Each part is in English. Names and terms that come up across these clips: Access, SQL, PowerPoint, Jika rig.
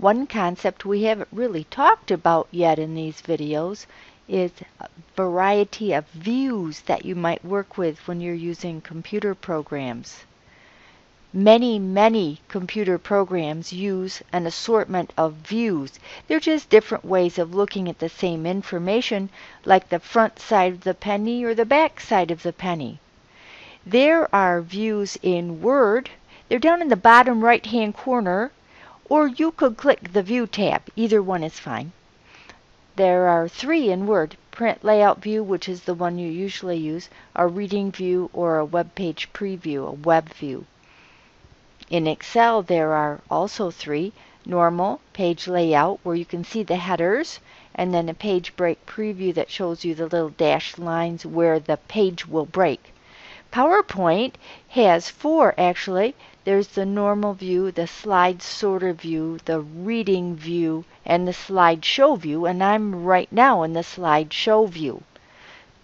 One concept we haven't really talked about yet in these videos is a variety of views that you might work with when you're using computer programs. Many computer programs use an assortment of views. They're just different ways of looking at the same information, like the front side of the penny or the back side of the penny. There are views in Word. They're down in the bottom right hand corner, or you could click the View tab. Either one is fine. There are three in Word: print layout view, which is the one you usually use, a reading view, or a web page preview, a web view. In Excel, there are also three: normal, page layout, where you can see the headers, and then a page break preview that shows you the little dashed lines where the page will break. PowerPoint has four, actually. There's the normal view, the slide sorter view, the reading view, and the slideshow view, and I'm right now in the slideshow view.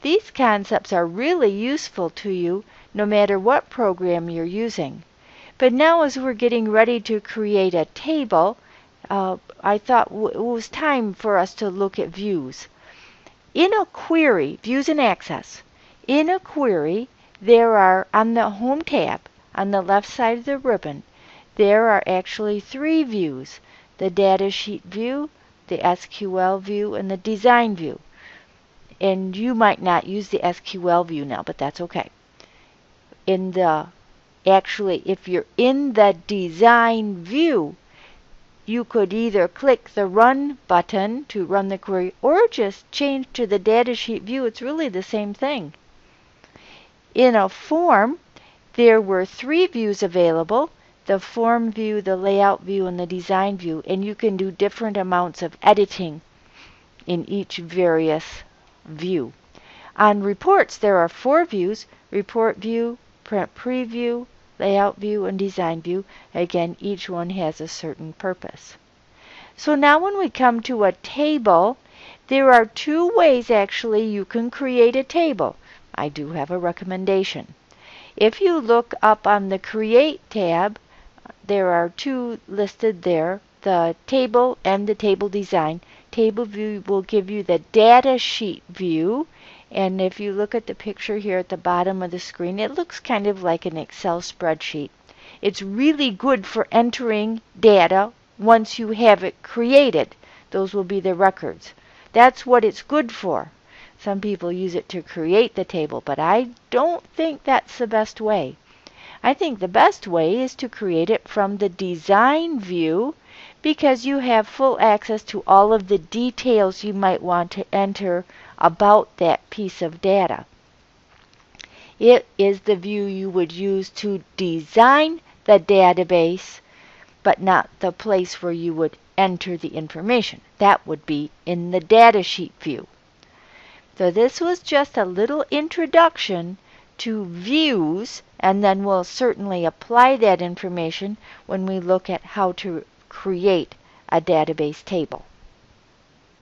These concepts are really useful to you no matter what program you're using. But now, as we're getting ready to create a table, I thought it was time for us to look at views. In a query, views in Access, in a query, there are, on the Home tab, on the left side of the ribbon, there are actually three views: the data sheet view, the SQL view, and the design view. And you might not use the SQL view now, but that's okay. Actually, if you're in the design view, you could either click the Run button to run the query, or just change to the datasheet view. It's really the same thing. In a form, there were three views available: the form view, the layout view, and the design view. And you can do different amounts of editing in each various view. On reports, there are four views: report view, print preview, layout view, and design view. Again, each one has a certain purpose. So now when we come to a table, there are two ways actually you can create a table. I do have a recommendation. If you look up on the Create tab, there are two listed there, the table and the table design. Table view will give you the data sheet view. And if you look at the picture here at the bottom of the screen, it looks kind of like an Excel spreadsheet. It's really good for entering data once you have it created. Those will be the records. That's what it's good for. Some people use it to create the table, but I don't think that's the best way. I think the best way is to create it from the design view, because you have full access to all of the details you might want to enter about that piece of data. It is the view you would use to design the database, but not the place where you would enter the information. That would be in the datasheet view. So this was just a little introduction to views, and then we'll certainly apply that information when we look at how to create a database table.